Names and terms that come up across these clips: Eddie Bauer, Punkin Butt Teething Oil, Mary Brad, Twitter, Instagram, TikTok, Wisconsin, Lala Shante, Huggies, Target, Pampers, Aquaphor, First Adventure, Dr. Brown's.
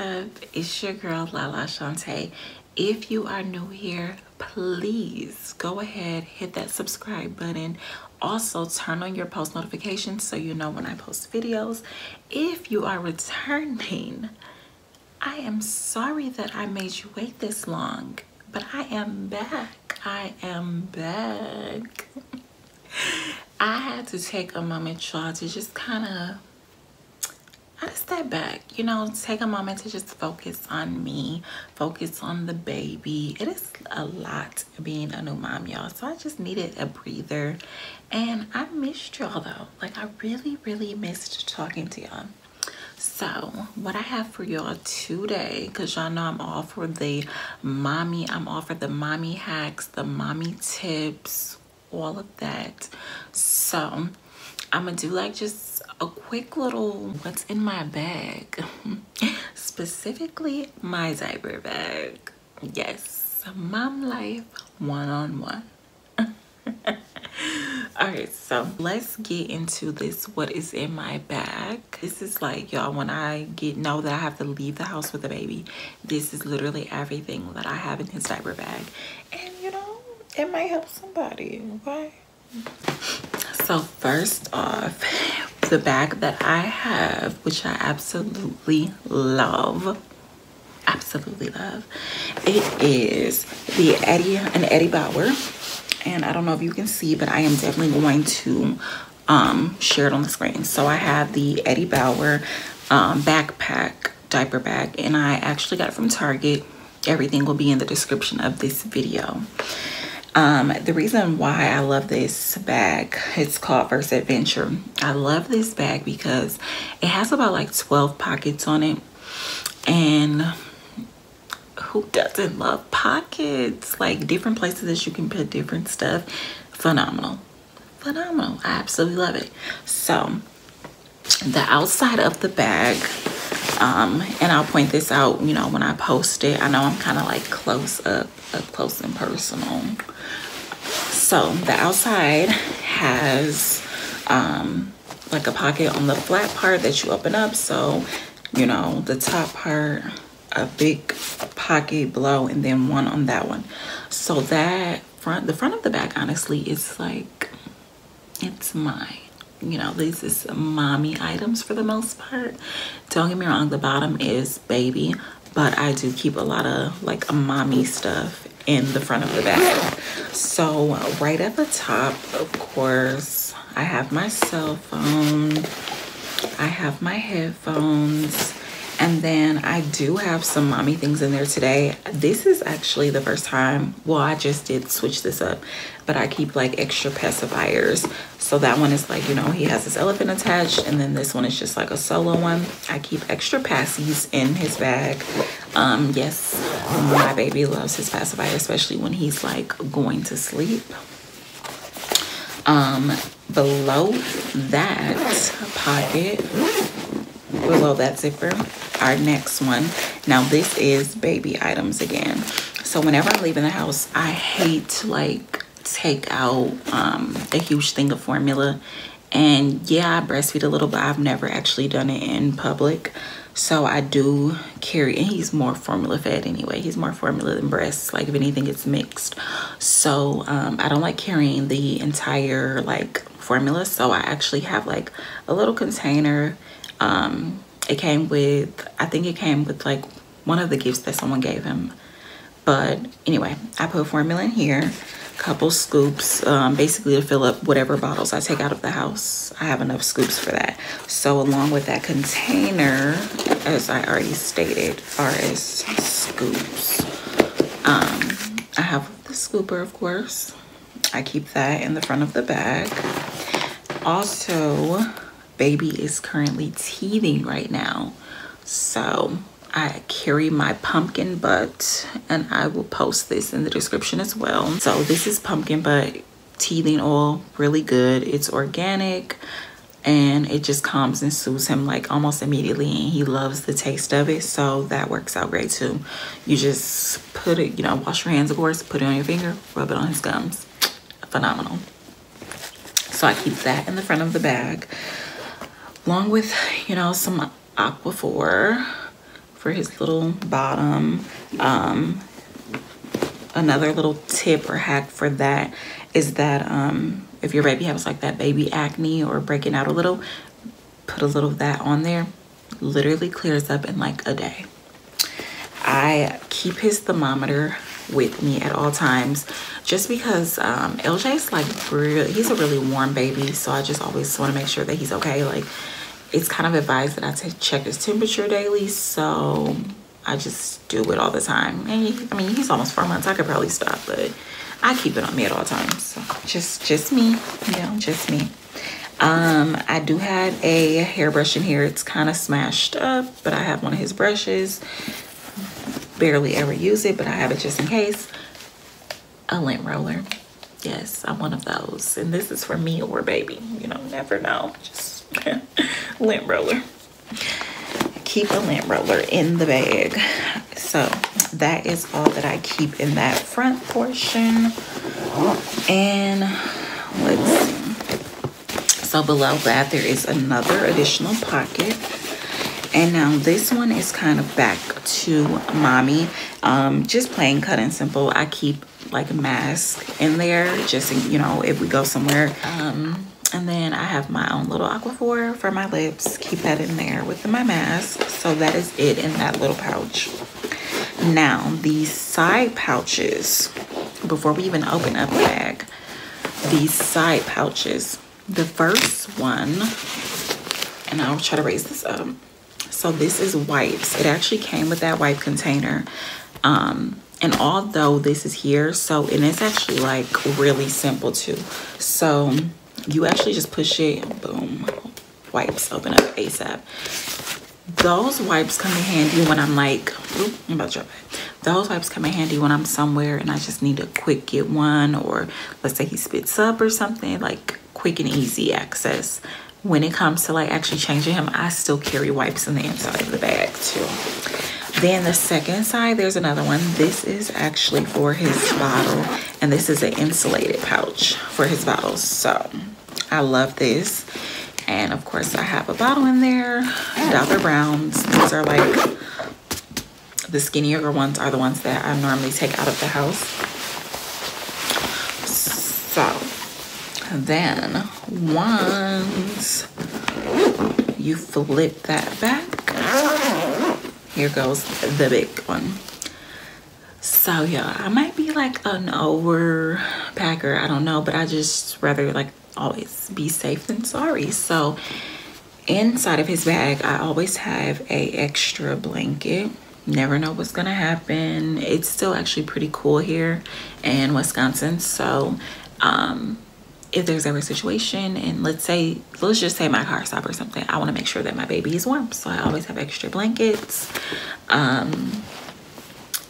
up? It's your girl Lala Shante. If you are new here, please go ahead, hit that subscribe button. Also turn on your post notifications so you know when I post videos. If you are returning, I am sorry that I made you wait this long, but I am back. I had to take a moment, y'all, to just kind of step back, you know, take a moment to just focus on me, focus on the baby. It is a lot being a new mom, y'all, so I just needed a breather. And I missed y'all though, like I really missed talking to y'all. So what I have for y'all today, because y'all know I'm all for the mommy, I'm all for the mommy hacks, the mommy tips, all of that. So I'm gonna do like just a quick little what's in my bag, specifically my diaper bag. Yes, mom life one-on-one. All right, so let's get into this. What is in my bag? This is like, y'all, when I know that I have to leave the house with the baby, this is literally everything that I have in his diaper bag. And you know, it might help somebody, okay? So first off, the bag that I have, which I absolutely love, it is the Eddie Bauer. And I don't know if you can see, but I am definitely going to share it on the screen. So I have the Eddie Bauer backpack diaper bag, and I actually got it from Target. Everything will be in the description of this video. The reason why I love this bag, it's called First Adventure. I love this bag because it has about like 12 pockets on it, and who doesn't love pockets? Like different places that you can put different stuff. Phenomenal. I absolutely love it. So the outside of the bag, and I'll point this out, you know, when I post it. I know I'm kind of like up close and personal. So the outside has like a pocket on the flat part that you open up. So, you know, the top part, a big pocket below, and then one on that one. So that front, the front of the bag, honestly, is like, it's mine. You know, this is mommy items for the most part. Don't get me wrong, the bottom is baby, but I do keep a lot of like mommy stuff in the front of the bag. So right at the top, of course, I have my cell phone, I have my headphones, and then I do have some mommy things in there today. This is actually the first time, well, I just did switch this up, but I keep like extra pacifiers. So that one is like, you know, he has his elephant attached, and then this one is just like a solo one. I keep extra pacifiers in his bag. Yes, my baby loves his pacifier, especially when he's like going to sleep. Below that pocket, below that zipper, our next one. Now this is baby items again. So whenever I leave in the house, I hate to like take out a huge thing of formula. And yeah, I breastfeed a little, but I've never actually done it in public. So I do carry, and he's more formula fed anyway. He's more formula than breasts. Like if anything, it's mixed. So I don't like carrying the entire like formula. So I actually have like a little container. It came with, I think it came with like one of the gifts that someone gave him. But anyway, I put formula in here, couple scoops, basically to fill up whatever bottles I take out of the house. I have enough scoops for that. So along with that container, as I already stated, far as scoops, I have the scooper, of course. I keep that in the front of the bag. Also, baby is currently teething right now, so I carry my Punkin Butt, and I will post this in the description as well. So this is Punkin Butt teething oil, really good. It's organic, and it just calms and soothes him like almost immediately, and he loves the taste of it, so that works out great too. You just put it, you know, wash your hands, of course, put it on your finger, rub it on his gums. Phenomenal. So I keep that in the front of the bag, along with, you know, some Aquaphor for his little bottom. Another little tip or hack for that is that if your baby has like that baby acne or breaking out a little, put a little of that on there. Literally clears up in like a day. I keep his thermometer with me at all times just because LJ's like, he's a really warm baby, so I just always want to make sure that he's okay. Like, it's kind of advised that I check his temperature daily, so I just do it all the time. And he's almost 4 months. I could probably stop, but I keep it on me at all times. So just me, you know, just me. I do have a hairbrush in here. It's kind of smashed up, but I have one of his brushes. Barely ever use it, but I have it just in case. A lint roller. Yes, I'm one of those. And this is for me or baby. You know, never know. Just lint roller. Keep a lint roller in the bag. So that is all that I keep in that front portion. And let's see. So below that, there is another additional pocket. And now this one is kind of back to mommy. Just plain cut and simple. I keep like a mask in there just, you know, if we go somewhere. And then I have my own little Aquaphor for my lips. Keep that in there with my mask. So that is it in that little pouch. Now these side pouches, before we even open up the bag, these side pouches. The first one, and I'll try to raise this up. So this is wipes. It actually came with that wipe container. And although this is here, so, and it's actually like really simple too. So you actually just push it and boom, wipes open up ASAP. Those wipes come in handy when I'm like, oop, I'm about to drop it. Those wipes come in handy when I'm somewhere and I just need to quick get one, or let's say he spits up or something, like quick and easy access. When it comes to like actually changing him, I still carry wipes in the inside of the bag too. Then the second side, there's another one. This is actually for his bottle, and this is an insulated pouch for his bottles. So I love this. And of course I have a bottle in there, Dr. Brown's. These are like the skinnier ones, are the ones that I normally take out of the house. So then once you flip that back, here goes the big one. So yeah, I might be like an overpacker, I don't know, but I just rather like always be safe than sorry. So inside of his bag, I always have a extra blanket. Never know what's gonna happen. It's still actually pretty cool here in Wisconsin, so if there's ever a situation, and let's just say my car stop or something, I want to make sure that my baby is warm, so I always have extra blankets. I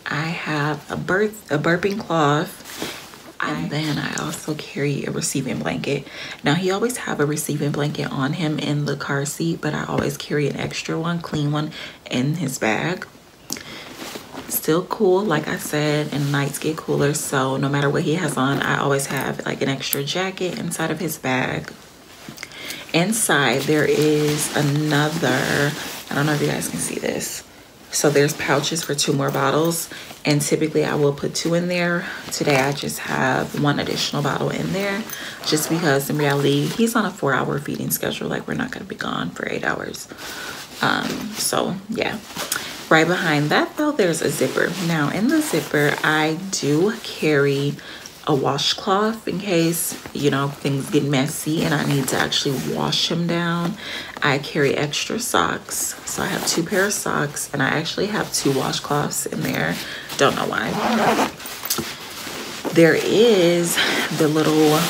have a burping cloth, and then I also carry a receiving blanket. Now he always have a receiving blanket on him in the car seat, but I always carry an extra one, clean one, in his bag. Still cool, like I said, and nights get cooler, so no matter what he has on, I always have like an extra jacket inside of his bag. Inside there is another, I don't know if you guys can see this, so there's pouches for two more bottles, and typically I will put two in there. Today I just have one additional bottle in there just because in reality he's on a 4-hour feeding schedule, like we're not going to be gone for 8 hours. So yeah. Right behind that though, there's a zipper. Now in the zipper, I do carry a washcloth in case, you know, things get messy and I need to actually wash him down. I carry extra socks. So I have two pair of socks, and I actually have two washcloths in there. Don't know why. There is the little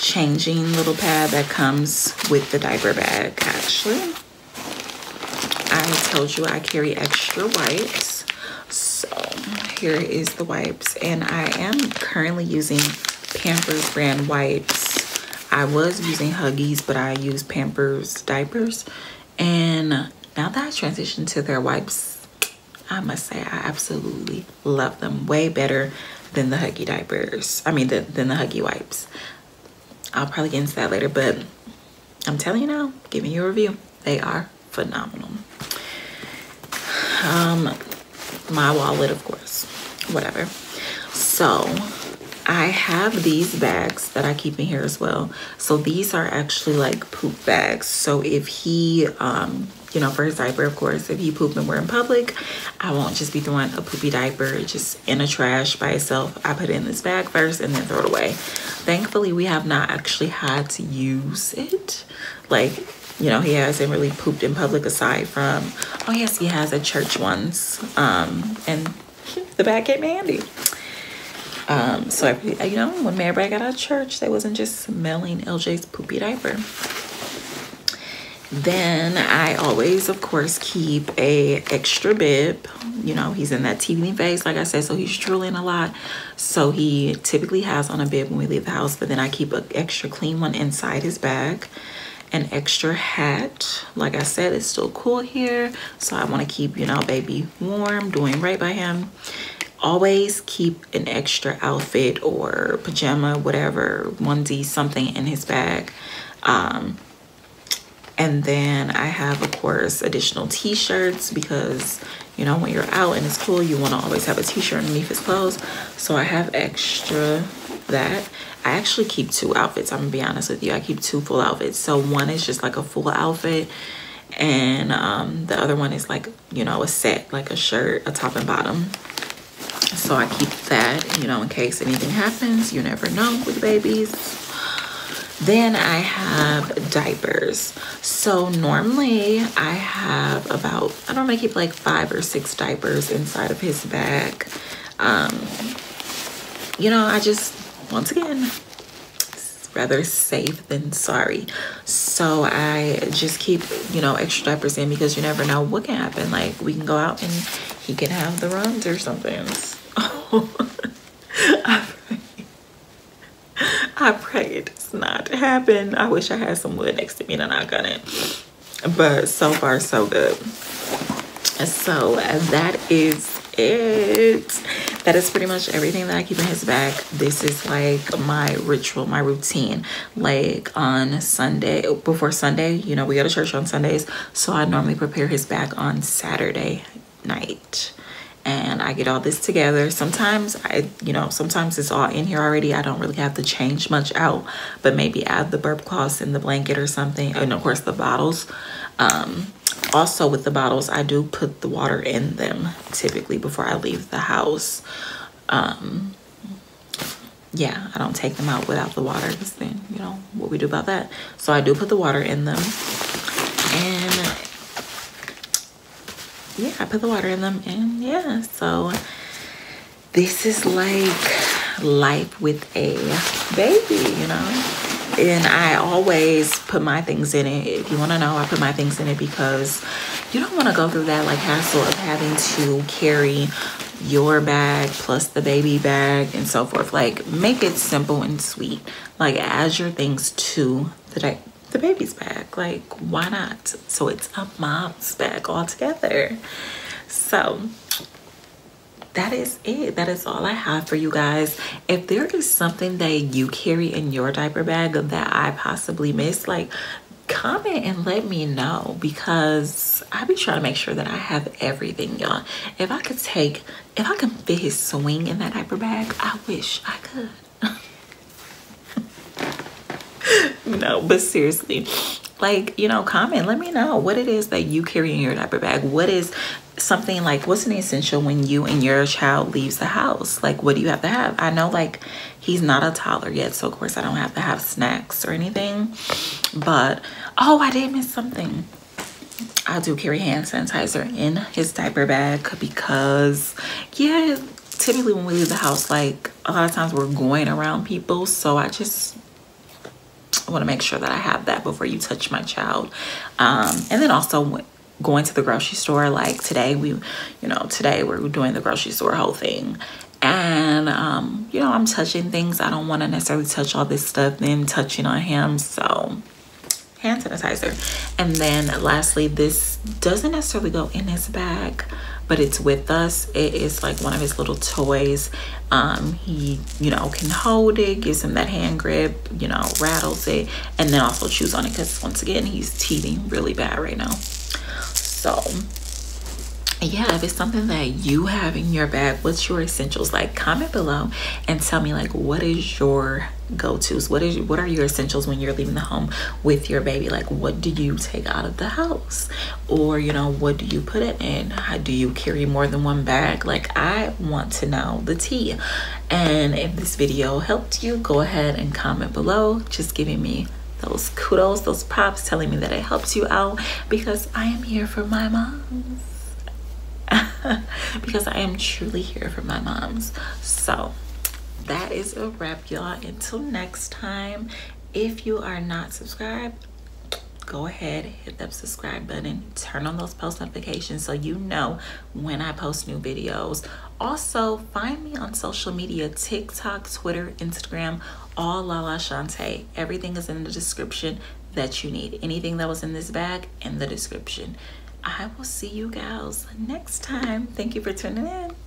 changing little pad that comes with the diaper bag actually. I told you I carry extra wipes, so here is the wipes, and I am currently using Pampers brand wipes. I was using Huggies, but I use Pampers diapers, and now that I transitioned to their wipes, I must say I absolutely love them. Way better than the Huggie diapers, than the Huggie wipes. I'll probably get into that later, but I'm telling you now, giving you a review, they are phenomenal. my wallet, of course, whatever. So I have these bags that I keep in here as well. So these are actually like poop bags. So if he, you know, for his diaper, of course, if he poop and we're in public, I won't just be throwing a poopy diaper just in a trash by itself. I put it in this bag first and then throw it away. Thankfully, we have not actually had to use it. Like, you know, he hasn't really pooped in public aside from, oh yes, he has at church once. And the bag came handy. So, you know, when Mary Brad got out of church, they wasn't just smelling LJ's poopy diaper. Then I always, of course, keep a extra bib. You know, he's in that teething phase, like I said, so he's drooling a lot. So he typically has on a bib when we leave the house, but then I keep an extra clean one inside his bag. An extra hat. Like I said, it's still cool here, so I want to keep, you know, baby warm, doing right by him. Always keep an extra outfit or pajama, whatever, onesie, something in his bag. And then I have, of course, additional t-shirts because, you know, when you're out and it's cool, you want to always have a t-shirt underneath his clothes. So I have extra that. I actually keep two outfits. I'm gonna be honest with you. I keep two full outfits. So one is just like a full outfit. And the other one is like, you know, a set, like a shirt, a top and bottom. So I keep that, you know, in case anything happens. You never know with babies. Then I have diapers. So normally I have about, I normally keep like 5 or 6 diapers inside of his bag. You know, I just, once again, rather safe than sorry. So I just keep, you know, extra diapers in because you never know what can happen. Like, we can go out and he can have the runs or something. Oh, I pray it does not happen. I wish I had some wood next to me and I got it. But so far, so good. So that is it. That is pretty much everything that I keep in his bag. This is like my ritual, my routine. Like on Sunday, before Sunday, you know, we go to church on Sundays. So I normally prepare his bag on Saturday night. And I get all this together. Sometimes I, you know, sometimes it's all in here already. I don't really have to change much out, but maybe add the burp cloths in the blanket or something. And of course the bottles. Also with the bottles, I do put the water in them typically before I leave the house. Yeah, I don't take them out without the water because then, you know, what we do about that. So I do put the water in them. And yeah, I put the water in them. And yeah, so this is like life with a baby, you know. And I always put my things in it. If you want to know, I put my things in it because you don't want to go through that like hassle of having to carry your bag plus the baby bag and so forth. Like, make it simple and sweet. Like, add your things to the baby's bag. Like, why not? So it's a mom's bag altogether. So that is it. That is all I have for you guys. If there is something that you carry in your diaper bag that I possibly missed, like, comment and let me know, because I be trying to make sure that I have everything, y'all. If I could take, if I can fit his swing in that diaper bag, I wish I could. No, but seriously, like, you know, comment, let me know what it is that you carry in your diaper bag. What is something like, what's an essential when you and your child leaves the house? Like, what do you have to have? I know, like, he's not a toddler yet, so of course I don't have to have snacks or anything. But oh, I did miss something. I do carry hand sanitizer in his diaper bag because, yeah, typically when we leave the house, like, a lot of times we're going around people, so I just want to make sure that I have that before you touch my child. And then also when going to the grocery store, like today, we're doing the grocery store whole thing, and you know, I'm touching things. I don't want to necessarily touch all this stuff then touching on him, so hand sanitizer. And then lastly, this doesn't necessarily go in his bag, but it's with us. It is like one of his little toys. He, you know, can hold it, gives him that hand grip, you know, rattles it, and then also chews on it because once again, he's teething really bad right now. So yeah, if it's something that you have in your bag, what's your essentials? Like, comment below and tell me, like, what is your go-tos? What are your essentials when you're leaving the home with your baby? Like, what do you take out of the house? Or, you know, what do you put it in? How do you carry more than one bag? Like, I want to know the tea. And if this video helped you, go ahead and comment below, just giving me those kudos, those props, telling me that it helps you out, because I am here for my moms. Because I am truly here for my moms. So that is a wrap, y'all. Until next time, if you are not subscribed, go ahead, hit that subscribe button, turn on those post notifications so you know when I post new videos. Also, find me on social media, TikTok, Twitter, Instagram, all Lala Shante. Everything is in the description that you need. Anything that was in this bag, in the description. I will see you guys next time. Thank you for tuning in.